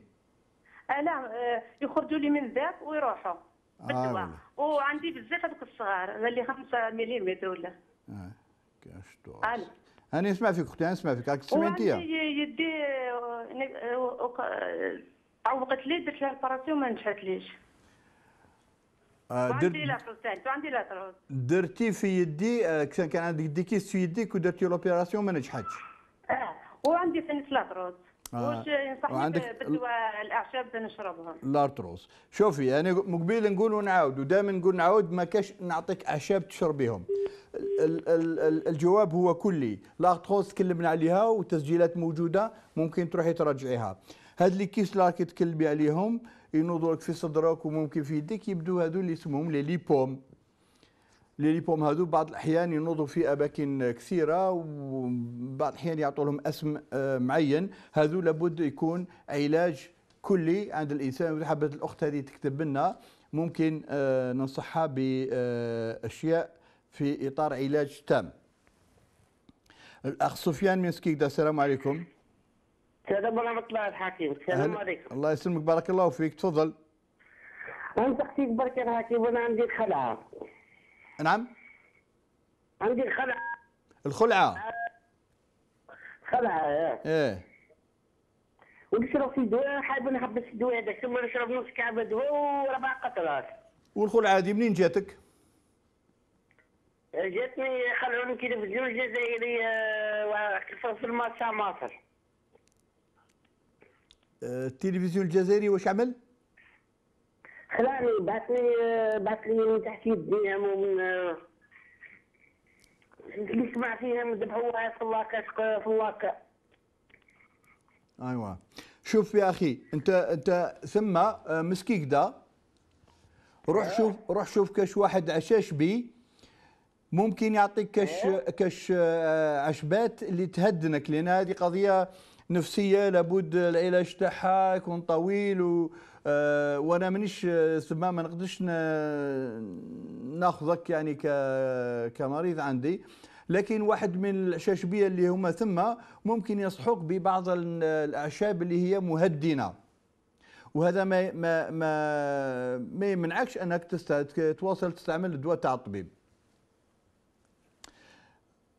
نعم يخرجوا لي من ذاك ويروحوا بالدواء. وعندي بزاف هذوك الصغار اللي خمسة ملم ولا. اه كاش دور. انا انا نسمع فيك اختي، نسمع فيك راك سمعتيها. يدي عوقت لي درت لها الباراسي وما نجحتليش. عندي لاطروس ثاني، عندي لاطروس. درتي في يدي، كان عندك ديكيس في يديك ودرتي لوبيراسيون وما نجحتش. اه وعندي ثاني لاطروس. واش ينصحني بالدواء الاعشاب نشربهم؟ الارتروس، شوفي انا مقبل نقول ونعاود ودائما نقول نعاود، ما كاش نعطيك اعشاب تشربيهم. ال ال ال الجواب هو كلي، الارتروس تكلمنا عليها وتسجيلات موجوده ممكن تروحي تراجعيها. هاد لي كيس اللي راكي تكلمي عليهم ينوضوا لك في صدرك وممكن في يديك، يبدو هذو اللي اسمهم لي ليبوم. اللي ليبوم هذو بعض الأحيان ينوضوا في أماكن كثيرة وبعض الأحيان يعطوا لهم اسم معين. هذو لابد يكون علاج كلي عند الإنسان. وإذا حبت الأخت هذه تكتب لنا ممكن ننصحها بأشياء في إطار علاج تام. الأخ سفيان من سكيكدا، السلام عليكم. السلام ورحمة الله الحكيم. السلام عليكم. الله يسلمك بارك الله فيك، تفضل. أنصح فيك برك يا الحكيم، أنا عندي خلعة. نعم؟ عندي خلعة. الخلعة؟ خلعة إيه. إيه. ونشرب في دواء، حابب نحبس الدواء هذاك، ثم نشرب نص كعبة دواء وربع قطرات. والخلعة هذه منين جاتك؟ جاتني خلعوني تلفزيون جزائري في الماتشا مصر. التلفزيون الجزائري واش عمل؟ خلاني بعثني بعثني من تحت يديهم ومن اللي سمع فيهم ذبحوها في اللاكا في اللاكا. ايوا شوف يا اخي، انت انت ثم مسكيكدا روح شوف روح شوف كاش واحد عشاش بي ممكن يعطيك كاش كاش عشبات اللي تهدنك، لان هذه قضيه نفسيه لابد العلاج تاعها يكون طويل. و آه وانا مانيش تما ما نقدرش ناخذك يعني كمريض عندي، لكن واحد من العشاشبيه اللي هما ثم ممكن يصحوك ببعض الاعشاب اللي هي مهدنه، وهذا ما ما ما, ما يمنعكش انك تواصل تستعمل الدواء تاع الطبيب.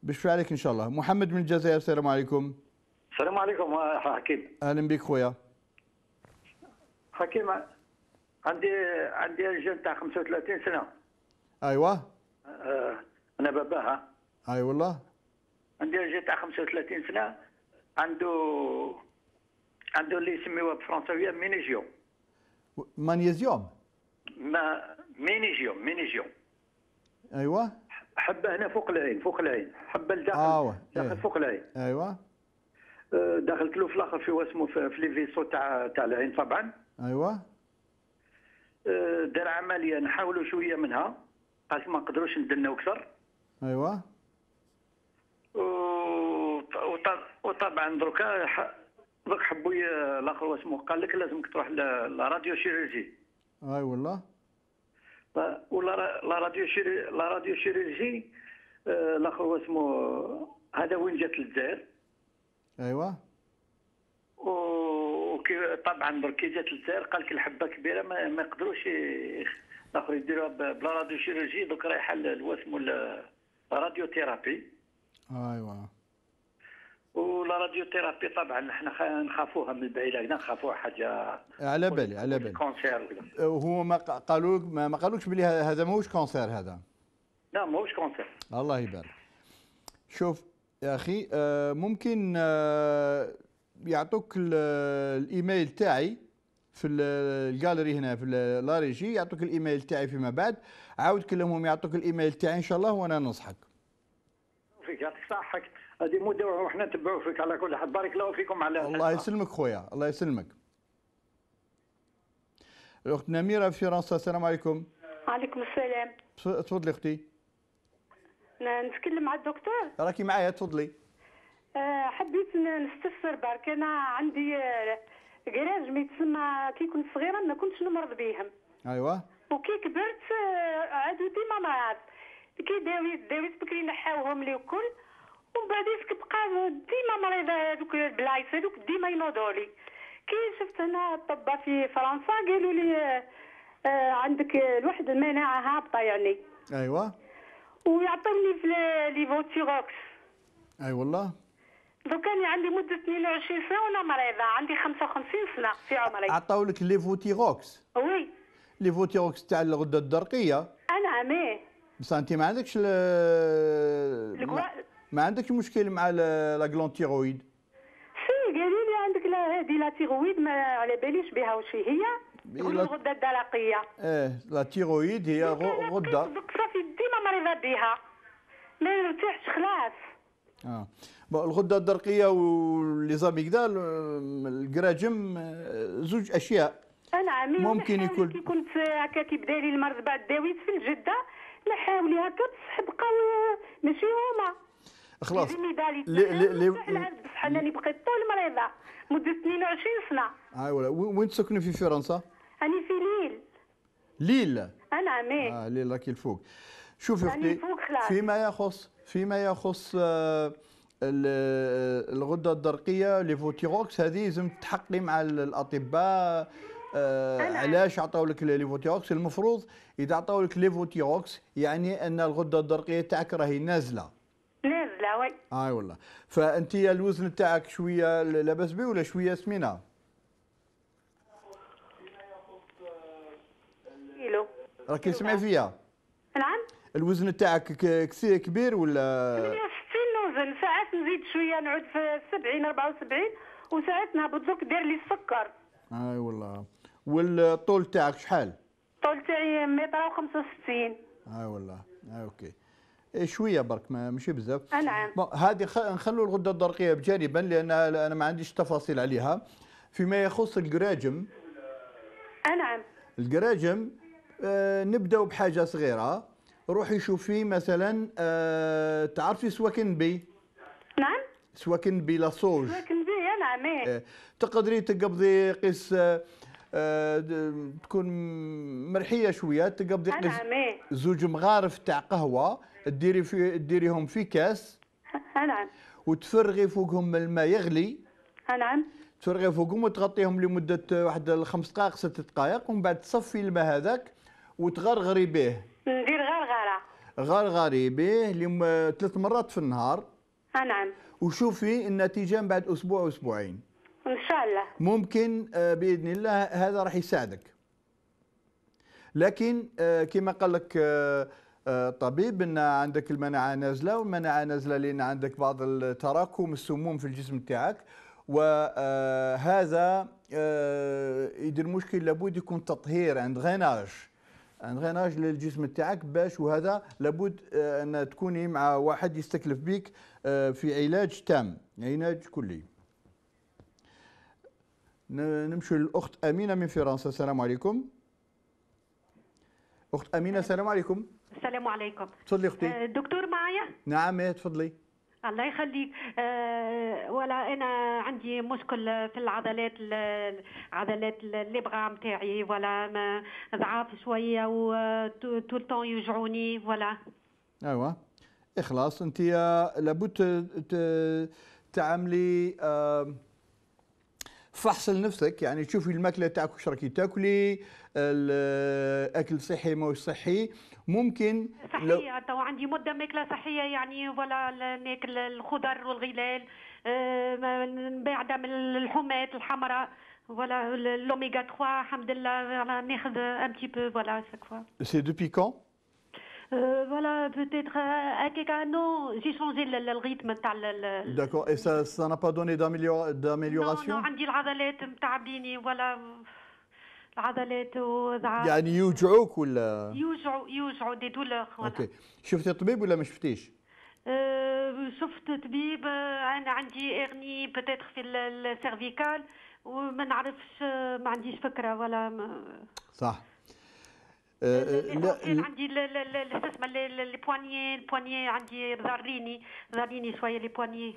بشفي عليك ان شاء الله. محمد من الجزائر، السلام عليكم. السلام عليكم حكيم. اهلا بك خويا حكيم. عندي عندي جن تاع خمسة وثلاثين سنه. ايوه آه انا باباها. اي أيوة والله. عندي جن تاع خمسة وثلاثين سنه، عنده عنده اللي يسميوه بالفرنساويه مينيجيوم. مانيزيوم ما مينيجيوم مينيجيوم ايوه. حبه هنا فوق العين، فوق العين حبه لداخل. آه داخل إيه. فوق العين ايوه. آه دخلت له في الاخر في واسمه في لي فيسو تاع تاع العين طبعا. ايوه دار عمليه نحاولوا شويه منها، قالت ما نقدروش ندنوا اكثر. ايوه وطبعا دركا درك حبوي الاخر واسمه قال لك لازمك تروح لراديو شيريرجي. اي والله. ولا لا راديو شيريرجي لا راديو شيريرجي الاخر واسمه هذا وين جات للدار. ايوه وكي طبعا درك كي جات للدار قالك الحبه كبيره ما, ما يقدروش الاخر يديروها بلا راديو شيرجي، درك رايحه لواسمو الراديو ثيرابي. ايوا ولا راديو ثيرابي طبعا احنا نخافوها من البعيد، هكذا نخافوها حاجه على بالي على بالي كونسير. هو ما قالوا ما قالوكش بلي هذا ماهوش كونسير؟ هذا لا ماهوش كونسير. الله يبارك. شوف يا اخي ممكن يعطوك الايميل تاعي في الجاليري هنا في لاريجي، يعطوك الايميل تاعي فيما بعد، عاود كلمهم يعطوك الايميل تاعي ان شاء الله وانا ننصحك. فيك يعطيك صحتك، هذه مده وحنا نتبعوا فيك على كل حال. بارك الله فيكم على الله يسلمك خويا الله يسلمك. الاخت نميره في فرنسا، السلام عليكم. وعليكم السلام. تفضلي اختي. نتكلم مع الدكتور؟ راكي معايا تفضلي. حبيت نستفسر برك، انا عندي كراج ميتسمى كي كنت صغيره ما كنتش نمرض بيهم. ايوا وكي كبرت عادوا ديما مرض، كي داويت داويت بكري نحاوهم لي وكل، ومن بعد كتبقى ديما مريضه هذوك البلايص هذوك ديما ينوضوا لي. كي شفت هنا طبا في فرنسا قالوا لي عندك الواحد المناعه هابطه يعني. ايوا ويعطوني في لي فوتيروكس. اي أيوة والله. دوك انا عندي مده اثنين وعشرين سنه وانا مريضه، عندي خمسة وخمسين سنه في عمري. عطاولك لي فوتيروكس؟ وي لي فوتيروكس تاع الغده الدرقيه. انا مي بصح انت ما عندكش ل... الكو... ما عندكش مشكل مع لا غلون تيرويد؟ سي قالوا لي عندك هذه لا تيرويد ما على باليش بها واش هي الغده الدرقيه. اه لا تيرويد هي غده صافي ديما مريضه بها ما نرتاحش خلاص. اه الغده الدرقيه والليزاميكدال الكراجم زوج اشياء. نعم ممكن يكون كي كنت هكا كيبدا لي المرض بعد داويت في الجده لا حاولي هكا تصحب بقاو ماشي هما خلاص لي بصح انني بقيت طول مريضه مده اثنين وعشرين سنه. ايوا وين تسكني في فرنسا؟ أنا في ليل. ليل؟ نعم إيه. آه ليل راكي الفوق. شوفي أختي فيما يخص فيما يخص الغدة الدرقية لي فوتيروكس هذه لازم تحققي مع الأطباء. آه علاش عطاو لك لي فوتيروكس؟ المفروض إذا عطاو لك لي فوتيروكس يعني أن الغدة الدرقية تاعك راهي نازلة. نازلة وي. أي آه والله. فأنت الوزن تاعك شوية لاباس به ولا شوية سمينة؟ راكي تسمعي فيا؟ نعم. الوزن تاعك كثير كبير ولا؟ ثمانية وستين وزن، ساعات نزيد شويه نعود في سبعين أربعة وسبعين وساعات نهبط دوك داير لي السكر. اي والله. والطول تاعك شحال؟ الطول تاعي متر وخمسة وستين. اي والله. اي اوكي. شويه برك ماشي بزاف. نعم. هذه نخلوا الغده الدرقيه بجانبا لان انا ما عنديش تفاصيل عليها. فيما يخص القراجم. نعم. القراجم آه نبداو بحاجه صغيره. روحي شوفي مثلا آه تعرفي سواكنبي؟ نعم. سواكنبي لاسوج. سواكنبي نعم ايه. تقدري تقبضي قيس آه تكون مرحيه شويه، تقبضي قيس زوج مغارف تاع قهوه ديري في ديريهم في كاس. نعم. وتفرغي فوقهم الماء يغلي. نعم. تفرغي فوقهم وتغطيهم لمده واحد الخمس دقائق ست دقائق ومن بعد تصفي الماء هذاك وتغرغري به. ندير غرغره. غرغري به لم... ثلاث مرات في النهار. نعم. وشوفي النتيجه من بعد اسبوع اسبوعين. ان شاء الله. ممكن باذن الله هذا راح يساعدك. لكن كما قال لك الطبيب ان عندك المناعه نازله، والمناعه نازله لان عندك بعض التراكم السموم في الجسم تاعك، وهذا يدير مشكل. لابد يكون تطهير عند غيناج عند غيناج للجسم تاعك باش، وهذا لابد ان تكوني مع واحد يستكلف بك في علاج تام، علاج كلي. نمشي للاخت امينه من فرنسا. السلام عليكم. اخت امينه السلام عليكم. السلام عليكم. تفضلي اختي. الدكتور معايا؟ نعم تفضلي. الله يخليك. أه ولا انا عندي مشكل في العضلات العضلات اللبغه نتاعي، ولا ضعاف شويه وطول الطون يوجعوني ولا. ايوا اخلاص انت لابد تعملي أه فحص لنفسك، يعني تشوفي الماكله تاعك واش راكي تاكلي، الاكل صحي ماهوش صحي. ممكن صحيه تو عندي مده ماكله صحيه يعني، ولا ناكل الخضر والغلال بعده من اللحومات الحمراء ولا الاوميغا ثلاثة الحمد لله ناخذ ان بتي بو فوالا شاك فوا. سي دوبي كون؟ Euh, voilà, peut-être à quelqu'un, non, j'ai changé le, le rythme. D'accord, et ça ça n'a pas donné d'amélioration? Non, non, j'ai l'adalet, m'tabini, voilà, l'adalet, ou... يعني يوجعوك ولا؟ يوجعوا يوجعوا دي دولور. اوكي، شفتي الطبيب ولا ما شفتيش؟ شفت طبيب، أنا عندي إغني peut-être في السيرفيكال وما نعرفش، ما عنديش فكرة ولا. صح. لا عندي السسمه لي بوانيي البوانيي عندي ضاريني ضاريني شويه لي بوانيي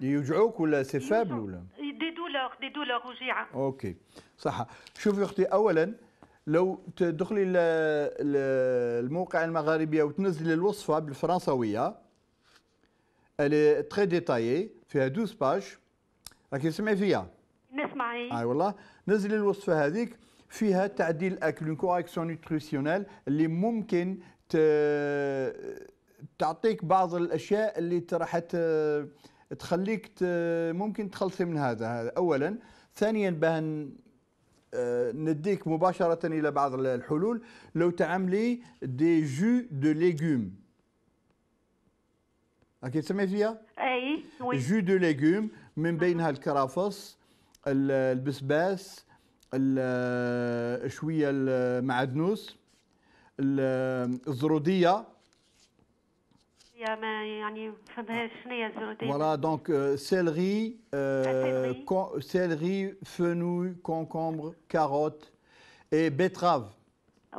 يوجعوك ولا سي فابل ولا دي دولور دي دولور وجيعه. اوكي صح. شوفي اختي، اولا لو تدخلي الموقع المغاربيه وتنزلي الوصفه بالفرنسويه اللي تري ديتايي فيها اثنا عشر باج. راكي تسمعي فيا؟ نسمعي. اي والله. نزلي الوصفه هذيك فيها تعديل اكل، اون كوريكسيون نوتريسيونيل اللي ممكن تعطيك بعض الاشياء اللي راح تخليك ممكن تخلصي من هذا. هذا اولا. ثانيا بان نديك مباشره الى بعض الحلول. لو تعملي دي جو دو ليغوم. اكيد سمعتي فيها؟ اي وي. جو دو ليغوم من بينها الكرافس، البسباس، شويه المعدنوس، الزروديه. يا ما يعني فهمت شنو هي الزروديه؟ فوالا دونك سيلري سيلري فنوي كونكومبر كاروت اي بيتراف.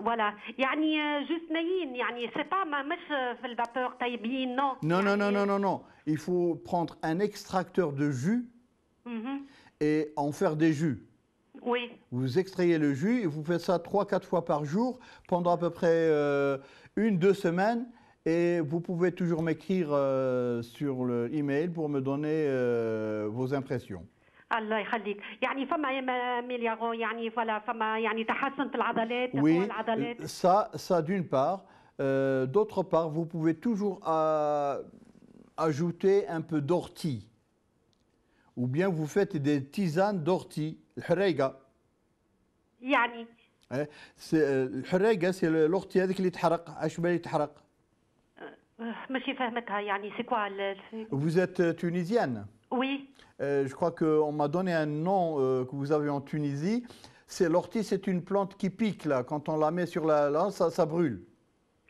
فوالا يعني جوست نايين يعني سي با مش في الفابور طيبين نو نو نو نو نو نو il faut prendre un extracteur de jus et en faire des jus. Oui. Vous extrayez le jus et vous faites ça trois quatre fois par jour pendant à peu près euh, une deux semaines et vous pouvez toujours m'écrire euh, sur le email pour me donner euh, vos impressions. الله يخليك. يعني فما مليارو يعني فلا فما يعني تحسن في العضلات تقوى العضلات. Oui, ça, ça d'une part. Euh, d'autre part, vous pouvez toujours euh, ajouter un peu d'ortie. Ou bien vous faites des tisanes d'ortie. الحريقة. يعني. الحريقة c'est l'ortie هذيك اللي تحرق. عاش بالي تحرق. ماشي فاهمتها يعني سي كوا. Vous êtes tunisienne. Oui. Euh, je crois qu'on m'a donné un nom euh, que vous avez en Tunisie. C'est l'ortie, c'est une plante qui pique là. Quand on la met sur la, là, ça, ça brûle.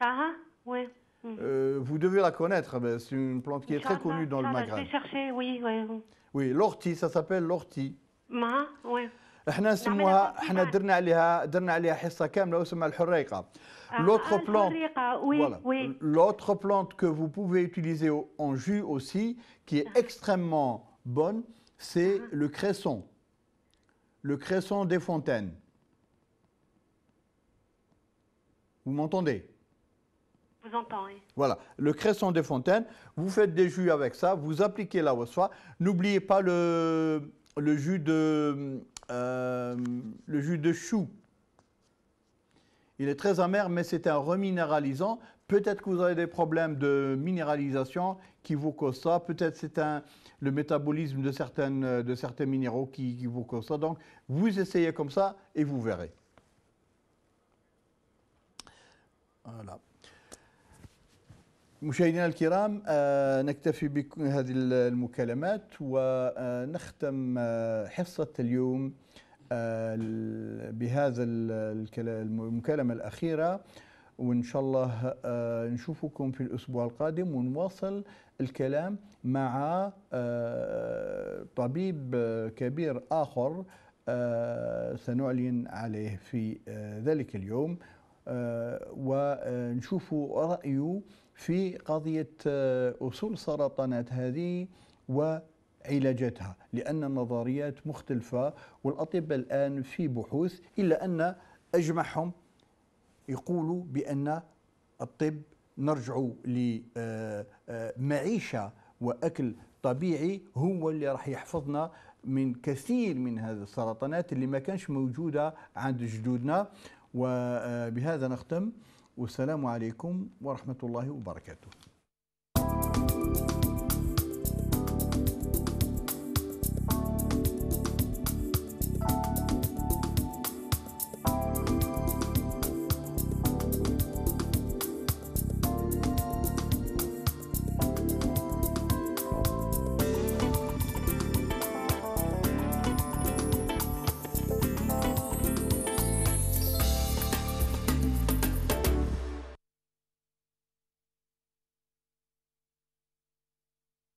Ah ah, oui. Euh, vous devez la connaître. C'est une plante qui est très connue dans le Maghreb. Je vais chercher, oui, oui. Oui, l'ortie, ça s'appelle l'ortie. Ah, oui. احنا نسموها احنا درنا عليها درنا عليها حصه كامله اسمها الحريقه. L'autre plante, voilà, l'autre plante que vous pouvez utiliser en jus aussi, qui est extrêmement bonne, c'est le cresson, le cresson des fontaines. Vous m'entendez? Vous entendez. Voilà, le cresson des fontaines. Vous faites des jus avec ça, vous appliquez la wasfa. N'oubliez pas le le jus de Euh, le jus de chou. Il est très amer, mais c'est un reminéralisant. Peut-être que vous avez des problèmes de minéralisation qui vous causent ça. Peut-être c'est un le métabolisme de certaines de certains minéraux qui, qui vous causent ça. Donc, vous essayez comme ça et vous verrez. Voilà. مشاهدينا الكرام نكتفي بهذه المكالمات ونختم حصة اليوم بهذا المكالمة الأخيرة وإن شاء الله نشوفكم في الأسبوع القادم ونواصل الكلام مع طبيب كبير آخر سنعلن عليه في ذلك اليوم ونشوف رأيه في قضية أصول سرطانات هذه وعلاجاتها لأن النظريات مختلفة والأطباء الآن في بحوث إلا أن أجمعهم يقولوا بأن الطب نرجع لمعيشة وأكل طبيعي هو اللي راح يحفظنا من كثير من هذه السرطانات اللي ما كانش موجودة عند جدودنا. وبهذا نختم والسلام عليكم ورحمة الله وبركاته.